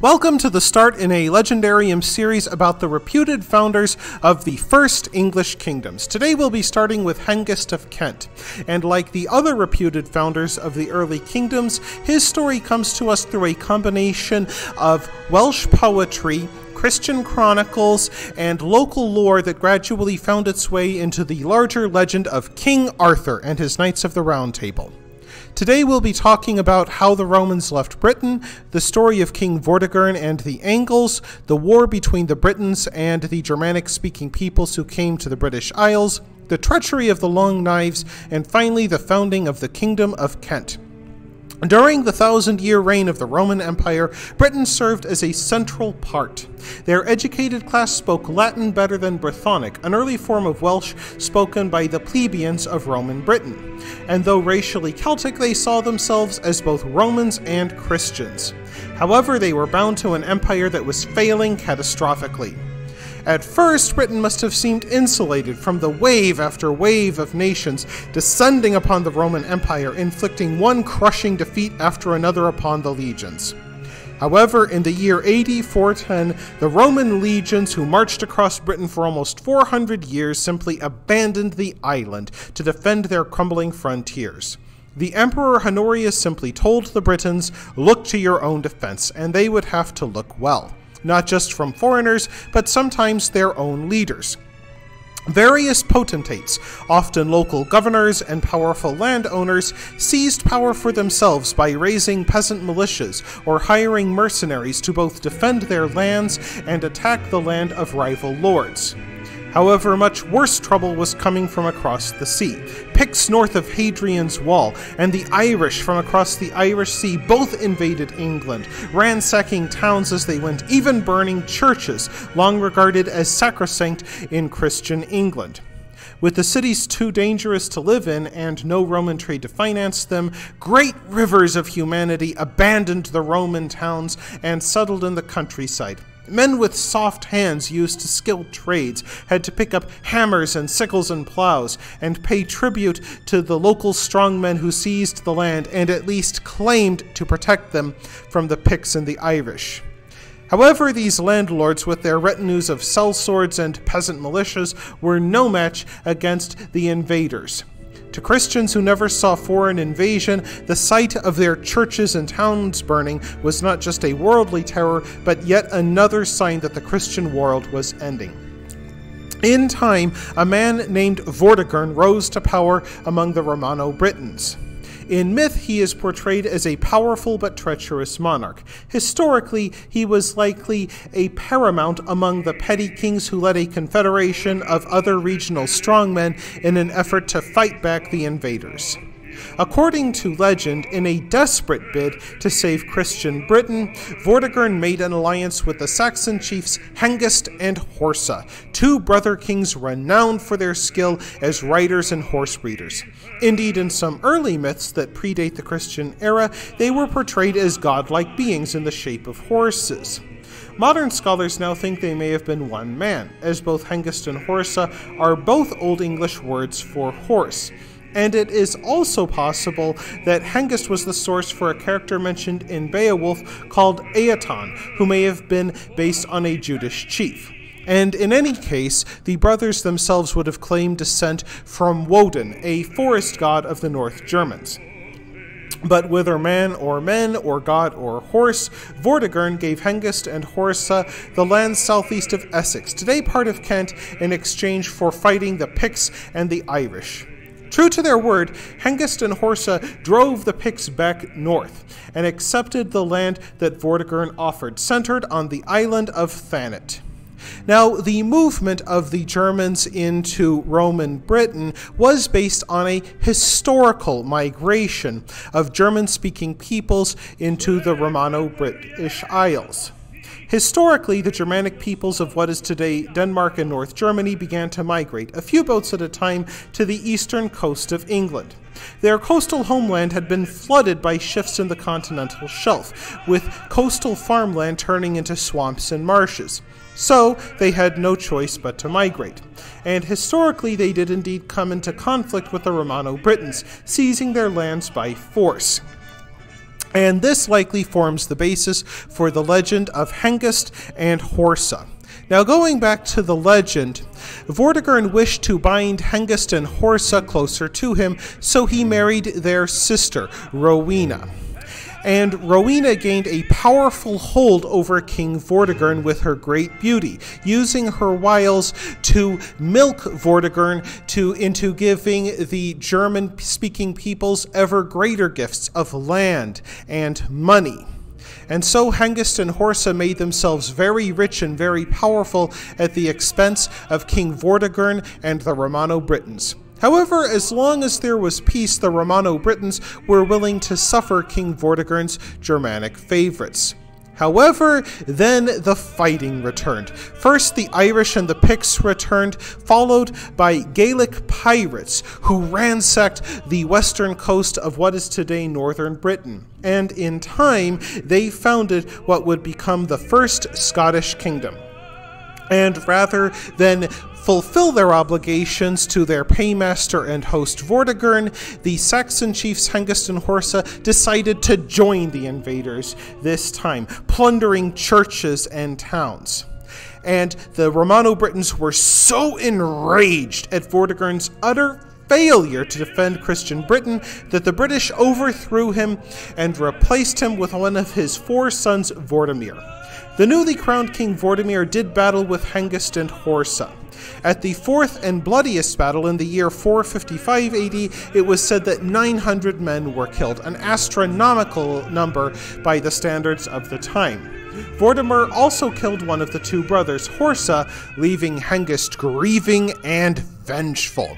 Welcome to the Start in a Legendarium series about the reputed founders of the first English kingdoms. Today we'll be starting with Hengist of Kent, and like the other reputed founders of the early kingdoms, his story comes to us through a combination of Welsh poetry, Christian chronicles, and local lore that gradually found its way into the larger legend of King Arthur and his Knights of the Round Table. Today we'll be talking about how the Romans left Britain, the story of King Vortigern and the Angles, the war between the Britons and the Germanic-speaking peoples who came to the British Isles, the treachery of the Long Knives, and finally the founding of the Kingdom of Kent. During the thousand-year reign of the Roman Empire, Britain served as a central part. Their educated class spoke Latin better than Brythonic, an early form of Welsh spoken by the plebeians of Roman Britain. And though racially Celtic, they saw themselves as both Romans and Christians. However, they were bound to an empire that was failing catastrophically. At first, Britain must have seemed insulated from the wave after wave of nations descending upon the Roman Empire, inflicting one crushing defeat after another upon the legions. However, in the year AD 410, the Roman legions who marched across Britain for almost 400 years simply abandoned the island to defend their crumbling frontiers. The Emperor Honorius simply told the Britons, "Look to your own defense," and they would have to look well. Not just from foreigners, but sometimes their own leaders. Various potentates, often local governors and powerful landowners, seized power for themselves by raising peasant militias or hiring mercenaries to both defend their lands and attack the land of rival lords. However, much worse trouble was coming from across the sea. Picts north of Hadrian's Wall and the Irish from across the Irish Sea both invaded England, ransacking towns as they went, even burning churches, long regarded as sacrosanct in Christian England. With the cities too dangerous to live in and no Roman trade to finance them, great rivers of humanity abandoned the Roman towns and settled in the countryside. Men with soft hands used to skilled trades had to pick up hammers and sickles and plows and pay tribute to the local strongmen who seized the land and at least claimed to protect them from the Picts and the Irish. However, these landlords with their retinues of sellswords and peasant militias were no match against the invaders. To Christians who never saw foreign invasion, the sight of their churches and towns burning was not just a worldly terror, but yet another sign that the Christian world was ending. In time, a man named Vortigern rose to power among the Romano Britons. In myth, he is portrayed as a powerful but treacherous monarch. Historically, he was likely a paramount among the petty kings who led a confederation of other regional strongmen in an effort to fight back the invaders. According to legend, in a desperate bid to save Christian Britain, Vortigern made an alliance with the Saxon chiefs Hengist and Horsa, two brother kings renowned for their skill as riders and horse breeders. Indeed, in some early myths that predate the Christian era, they were portrayed as godlike beings in the shape of horses. Modern scholars now think they may have been one man, as both Hengist and Horsa are both Old English words for horse. And it is also possible that Hengist was the source for a character mentioned in Beowulf called Aeton, who may have been based on a Judish chief. And in any case, the brothers themselves would have claimed descent from Woden, a forest god of the North Germans. But whether man or men, or god or horse, Vortigern gave Hengist and Horsa the land southeast of Essex, today part of Kent, in exchange for fighting the Picts and the Irish. True to their word, Hengist and Horsa drove the Picts back north and accepted the land that Vortigern offered, centered on the island of Thanet. Now, the movement of the Germans into Roman Britain was based on a historical migration of German-speaking peoples into the Romano-British Isles. Historically, the Germanic peoples of what is today Denmark and North Germany began to migrate, a few boats at a time, to the eastern coast of England. Their coastal homeland had been flooded by shifts in the continental shelf, with coastal farmland turning into swamps and marshes. So, they had no choice but to migrate. And historically, they did indeed come into conflict with the Romano Britons, seizing their lands by force. And this likely forms the basis for the legend of Hengist and Horsa. Now, going back to the legend, Vortigern wished to bind Hengist and Horsa closer to him, so he married their sister, Rowena. And Rowena gained a powerful hold over King Vortigern with her great beauty, using her wiles to milk Vortigern into giving the German-speaking peoples ever greater gifts of land and money. And so Hengist and Horsa made themselves very rich and very powerful at the expense of King Vortigern and the Romano-Britons. However, as long as there was peace, the Romano-Britons were willing to suffer King Vortigern's Germanic favorites. However, then the fighting returned. First, the Irish and the Picts returned, followed by Gaelic pirates who ransacked the western coast of what is today northern Britain. And in time, they founded what would become the first Scottish kingdom. And rather than fulfill their obligations to their paymaster and host Vortigern, the Saxon chiefs Hengist and Horsa decided to join the invaders this time, plundering churches and towns. And the Romano-Britons were so enraged at Vortigern's utter failure to defend Christian Britain that the British overthrew him and replaced him with one of his four sons, Vortimer. The newly crowned King Vortimer did battle with Hengist and Horsa. At the fourth and bloodiest battle in the year 455 AD, it was said that 900 men were killed, an astronomical number by the standards of the time. Vortimer also killed one of the two brothers, Horsa, leaving Hengist grieving and vengeful.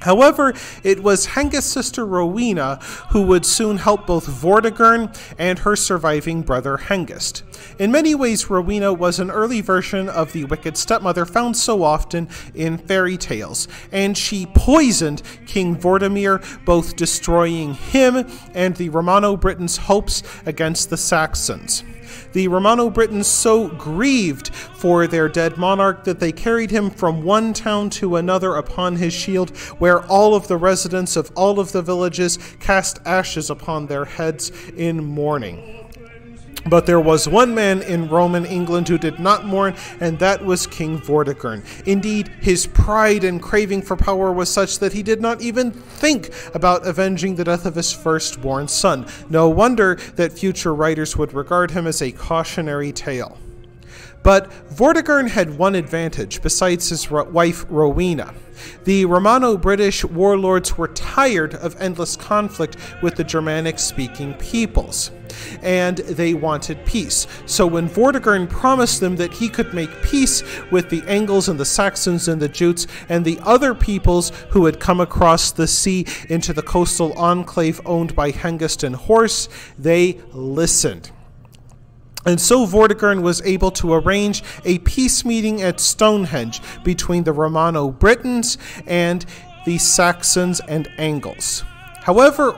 However, it was Hengist's sister Rowena who would soon help both Vortigern and her surviving brother Hengist. In many ways, Rowena was an early version of the wicked stepmother found so often in fairy tales, and she poisoned King Vortimer, both destroying him and the Romano-Britons' hopes against the Saxons. The Romano-Britons so grieved for their dead monarch that they carried him from one town to another upon his shield, where all of the residents of all of the villages cast ashes upon their heads in mourning. But there was one man in Roman England who did not mourn, and that was King Vortigern. Indeed, his pride and craving for power was such that he did not even think about avenging the death of his firstborn son. No wonder that future writers would regard him as a cautionary tale. But Vortigern had one advantage besides his wife Rowena. The Romano-British warlords were tired of endless conflict with the Germanic-speaking peoples, and they wanted peace. So when Vortigern promised them that he could make peace with the Angles and the Saxons and the Jutes and the other peoples who had come across the sea into the coastal enclave owned by Hengist and Horsa, they listened. And so Vortigern was able to arrange a peace meeting at Stonehenge between the Romano-Britons and the Saxons and Angles. However,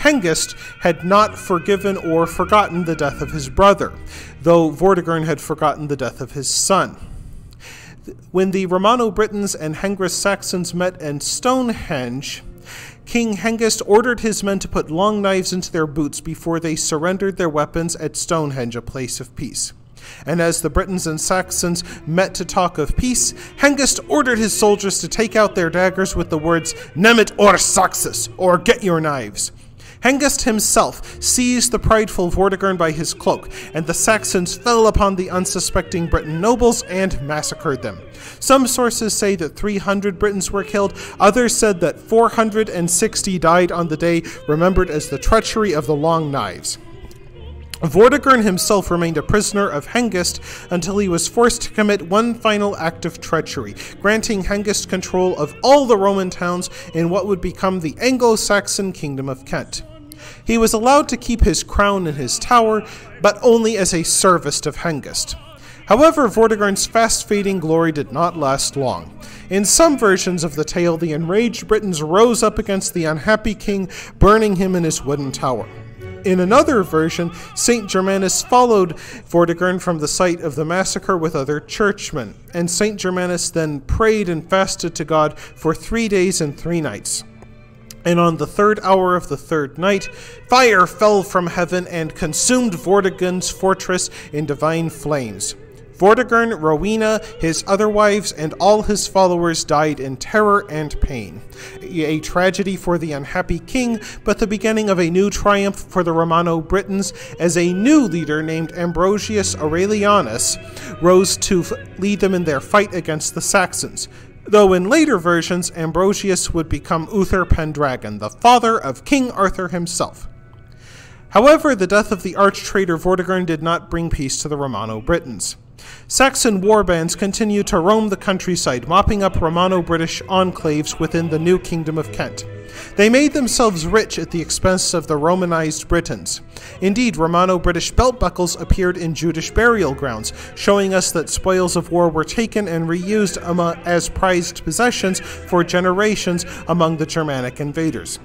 Hengist had not forgiven or forgotten the death of his brother, though Vortigern had forgotten the death of his son. When the Romano-Britons and Hengist Saxons met in Stonehenge, King Hengist ordered his men to put long knives into their boots before they surrendered their weapons at Stonehenge, a place of peace. And as the Britons and Saxons met to talk of peace, Hengist ordered his soldiers to take out their daggers with the words, "Nemet or Saxis," or "Get your knives." Hengist himself seized the prideful Vortigern by his cloak, and the Saxons fell upon the unsuspecting Breton nobles and massacred them. Some sources say that 300 Britons were killed, others said that 460 died on the day, remembered as the treachery of the Long Knives. Vortigern himself remained a prisoner of Hengist until he was forced to commit one final act of treachery, granting Hengist control of all the Roman towns in what would become the Anglo-Saxon Kingdom of Kent. He was allowed to keep his crown and his tower, but only as a service of Hengist. However, Vortigern's fast-fading glory did not last long. In some versions of the tale, the enraged Britons rose up against the unhappy king, burning him in his wooden tower. In another version, Saint Germanus followed Vortigern from the site of the massacre with other churchmen, and Saint Germanus then prayed and fasted to God for 3 days and 3 nights. And on the third hour of the third night, fire fell from heaven and consumed Vortigern's fortress in divine flames. Vortigern, Rowena, his other wives, and all his followers died in terror and pain. A tragedy for the unhappy king, but the beginning of a new triumph for the Romano Britons, as a new leader named Ambrosius Aurelianus rose to lead them in their fight against the Saxons. Though in later versions, Ambrosius would become Uther Pendragon, the father of King Arthur himself. However, the death of the arch-traitor Vortigern did not bring peace to the Romano Britons. Saxon warbands continued to roam the countryside, mopping up Romano-British enclaves within the new kingdom of Kent. They made themselves rich at the expense of the Romanized Britons. Indeed, Romano-British belt buckles appeared in Jewish burial grounds, showing us that spoils of war were taken and reused as prized possessions for generations among the Germanic invaders.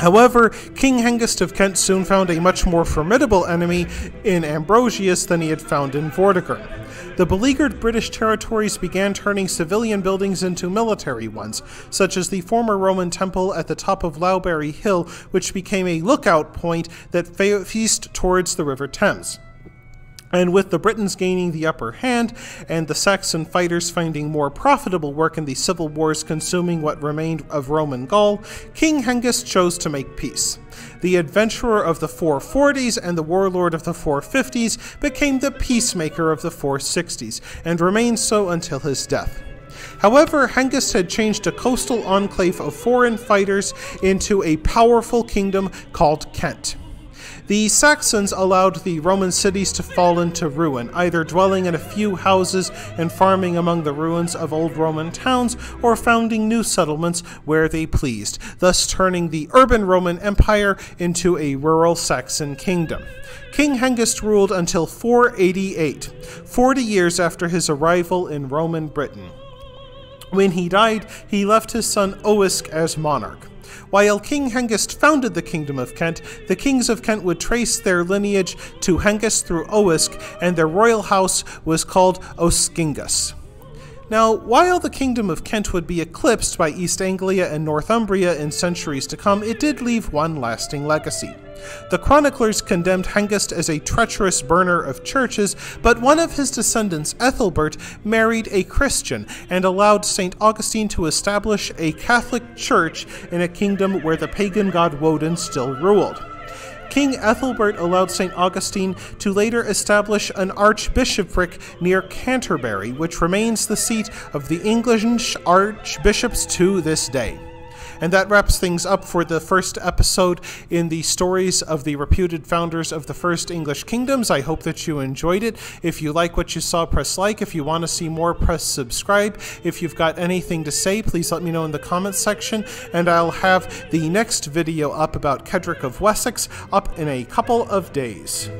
However, King Hengist of Kent soon found a much more formidable enemy in Ambrosius than he had found in Vortigern. The beleaguered British territories began turning civilian buildings into military ones, such as the former Roman temple at the top of Lowberry Hill, which became a lookout point that faced towards the River Thames. And with the Britons gaining the upper hand, and the Saxon fighters finding more profitable work in the civil wars consuming what remained of Roman Gaul, King Hengist chose to make peace. The adventurer of the 440s and the warlord of the 450s became the peacemaker of the 460s, and remained so until his death. However, Hengist had changed a coastal enclave of foreign fighters into a powerful kingdom called Kent. The Saxons allowed the Roman cities to fall into ruin, either dwelling in a few houses and farming among the ruins of old Roman towns, or founding new settlements where they pleased, thus turning the urban Roman Empire into a rural Saxon kingdom. King Hengist ruled until 488, 40 years after his arrival in Roman Britain. When he died, he left his son Oisc as monarch. While King Hengist founded the Kingdom of Kent, the kings of Kent would trace their lineage to Hengist through Oisc, and their royal house was called Oiscingas. Now, while the Kingdom of Kent would be eclipsed by East Anglia and Northumbria in centuries to come, it did leave one lasting legacy. The chroniclers condemned Hengist as a treacherous burner of churches, but one of his descendants, Ethelbert, married a Christian and allowed Saint Augustine to establish a Catholic church in a kingdom where the pagan god Woden still ruled. King Ethelbert allowed Saint Augustine to later establish an archbishopric near Canterbury, which remains the seat of the English archbishops to this day. And that wraps things up for the first episode in the stories of the reputed founders of the first English kingdoms. I hope that you enjoyed it. If you like what you saw, press like. If you want to see more, press subscribe. If you've got anything to say, please let me know in the comments section, and I'll have the next video up about Cedric of Wessex up in a couple of days.